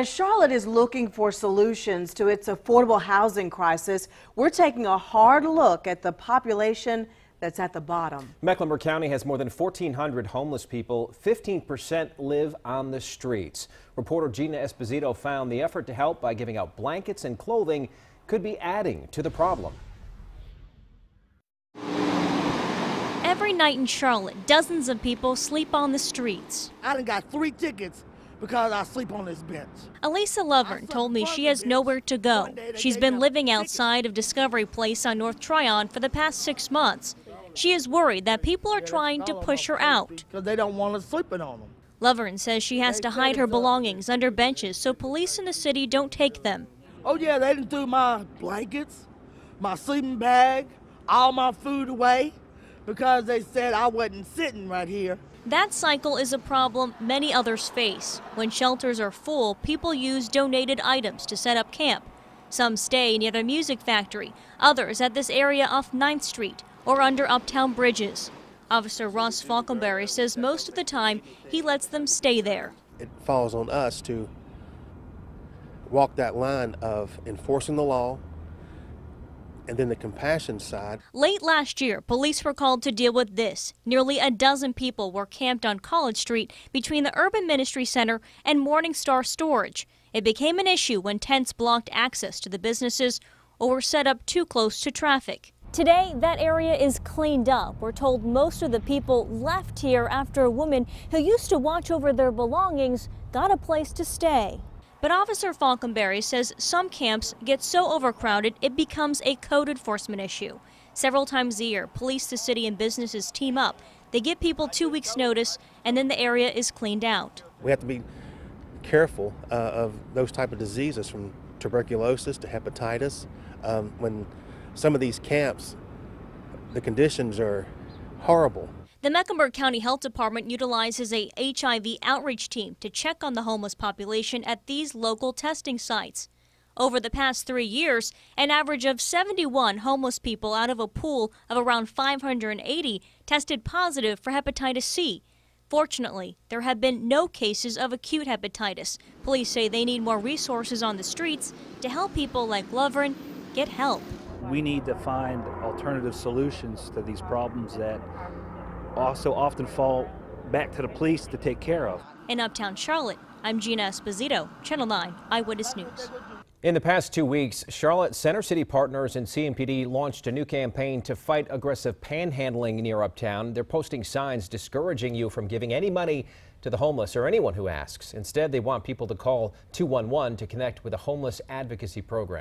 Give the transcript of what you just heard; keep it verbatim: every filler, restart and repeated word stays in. As Charlotte is looking for solutions to its affordable housing crisis, we're taking a hard look at the population that's at the bottom. Mecklenburg County has more than fourteen hundred homeless people. fifteen percent live on the streets. Reporter Gina Esposito found the effort to help by giving out blankets and clothing could be adding to the problem. Every night in Charlotte, dozens of people sleep on the streets. I done got three tickets because I sleep on this bench. Elisa Lovern told me she has nowhere to go. She's been living outside of Discovery Place on North Tryon for the past six months. She is worried that people are trying to push her out, because they don't want us sleeping on them. Lovern says she has to hide her belongings under benches so police in the city don't take them. Oh yeah, they done threw my blankets, my sleeping bag, all my food away because they said I wasn't sitting right here. That cycle is a problem many others face. When shelters are full, people use donated items to set up camp. Some stay near the music factory, others at this area off ninth street or under uptown bridges. Officer Ross Falkenberry says most of the time he lets them stay there. It falls on us to walk that line of enforcing the law and then the compassion side. Late last year, police were called to deal with this. Nearly a dozen people were camped on College Street between the Urban Ministry Center and Morning Star Storage. It became an issue when tents blocked access to the businesses or were set up too close to traffic. Today, that area is cleaned up. We're told most of the people left here after a woman who used to watch over their belongings got a place to stay. But Officer Falkenberry says some camps get so overcrowded it becomes a code enforcement issue. Several times a year, police, the city, and businesses team up. They give people two weeks' notice, and then the area is cleaned out. We have to be careful uh, of those type of diseases, from tuberculosis to hepatitis. Um, when some of these camps, the conditions are horrible. The Mecklenburg County Health Department utilizes a H I V outreach team to check on the homeless population at these local testing sites. Over the past three years, an average of seventy-one homeless people out of a pool of around five hundred eighty tested positive for hepatitis C. Fortunately, there have been no cases of acute hepatitis. Police say they need more resources on the streets to help people like Lovern get help. We need to find alternative solutions to these problems that also often fall back to the police to take care of. In Uptown Charlotte, I'm Gina Esposito, Channel nine Eyewitness News. In the past two weeks, Charlotte Center City Partners and C M P D launched a new campaign to fight aggressive panhandling near Uptown. They're posting signs discouraging you from giving any money to the homeless or anyone who asks. Instead, they want people to call two one one to connect with a homeless advocacy program.